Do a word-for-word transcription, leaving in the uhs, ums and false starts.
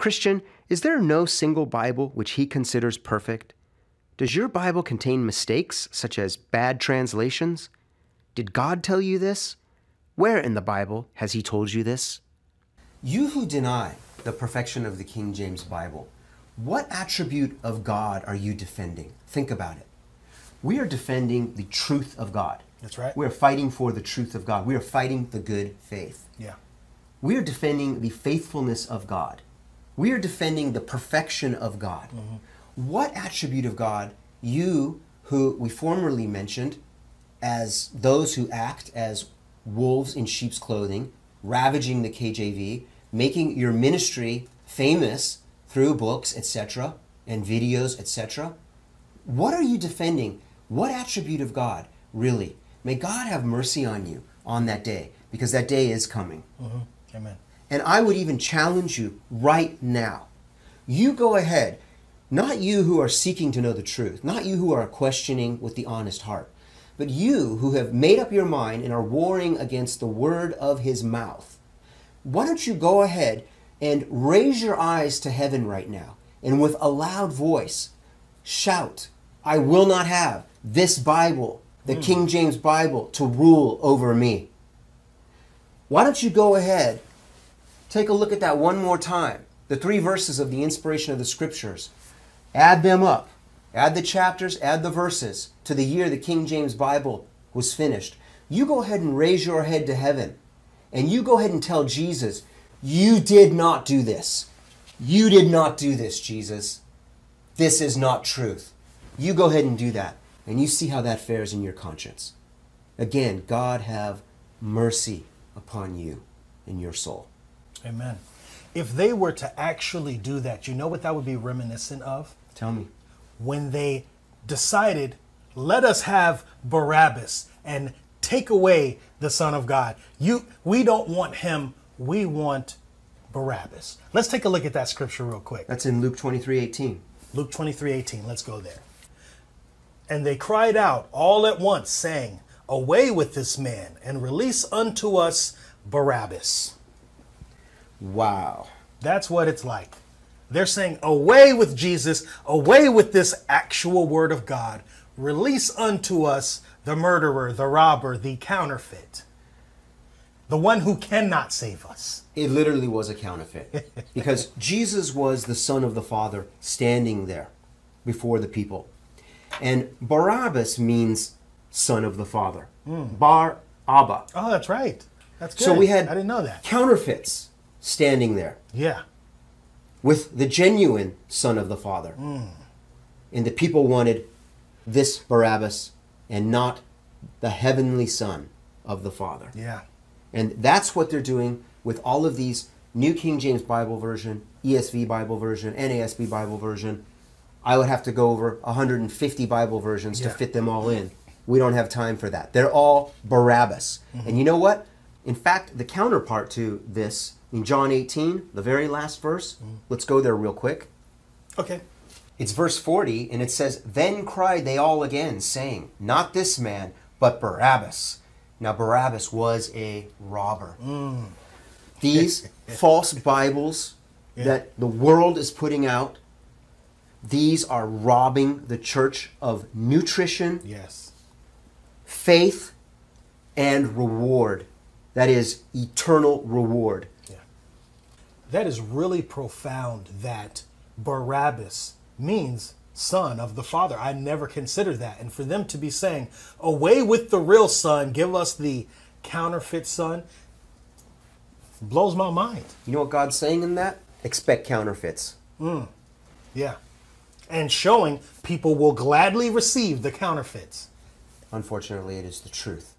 Christian, is there no single Bible which he considers perfect? Does your Bible contain mistakes, such as bad translations? Did God tell you this? Where in the Bible has he told you this? You who deny the perfection of the King James Bible, what attribute of God are you defending? Think about it. We are defending the truth of God. That's right. We're fighting for the truth of God. We are fighting the good faith. Yeah. We are defending the faithfulness of God. We are defending the perfection of God. Mm-hmm. What attribute of God, you who we formerly mentioned as those who act as wolves in sheep's clothing, ravaging the K J V, making your ministry famous through books, et cetera, and videos, et cetera. What are you defending? What attribute of God, really? May God have mercy on you on that day, because that day is coming. Mm-hmm. Amen. And I would even challenge you right now. You go ahead, not you who are seeking to know the truth, not you who are questioning with the honest heart, but you who have made up your mind and are warring against the word of his mouth. Why don't you go ahead and raise your eyes to heaven right now, and with a loud voice, shout, I will not have this Bible, the mm. King James Bible, to rule over me. Why don't you go ahead, take a look at that one more time, the three verses of the inspiration of the scriptures, add them up. Add the chapters, add the verses to the year the King James Bible was finished. You go ahead and raise your head to heaven, and you go ahead and tell Jesus, you did not do this. You did not do this, Jesus. This is not truth. You go ahead and do that, and you see how that fares in your conscience. Again, God have mercy upon you and your soul. Amen. If they were to actually do that, you know what that would be reminiscent of? Tell me. When they decided, let us have Barabbas and take away the Son of God. You, we don't want him. We want Barabbas. Let's take a look at that scripture real quick. That's in Luke twenty-three eighteen. Luke twenty-three eighteen. Let's go there. And they cried out all at once, saying, away with this man and release unto us Barabbas. Wow. That's what it's like. They're saying, away with Jesus, away with this actual word of God. Release unto us the murderer, the robber, the counterfeit, the one who cannot save us. It literally was a counterfeit because Jesus was the Son of the Father standing there before the people. And Barabbas means Son of the Father. Mm. Bar Abba. Oh, that's right. That's good. So we had I didn't know that. Counterfeits standing there. Yeah. With the genuine Son of the Father. Mm. And the people wanted this Barabbas and not the heavenly Son of the Father. Yeah. And that's what they're doing with all of these New King James Bible version, E S V Bible version, N A S B Bible version. I would have to go over one hundred fifty Bible versions yeah. to fit them all in. We don't have time for that. They're all Barabbas. Mm-hmm. And you know what? In fact, the counterpart to this in John eighteen, the very last verse, let's go there real quick. Okay. It's verse forty, and it says, then cried they all again, saying, not this man, but Barabbas. Now, Barabbas was a robber. Mm. These false Bibles yeah. that the world is putting out, these are robbing the church of nutrition, yes, faith, and reward. That is eternal reward. That is really profound that Barabbas means Son of the Father. I never considered that. And for them to be saying, away with the real son, give us the counterfeit son, blows my mind. You know what God's saying in that? Expect counterfeits. Mm. Yeah. And showing people will gladly receive the counterfeits. Unfortunately, it is the truth.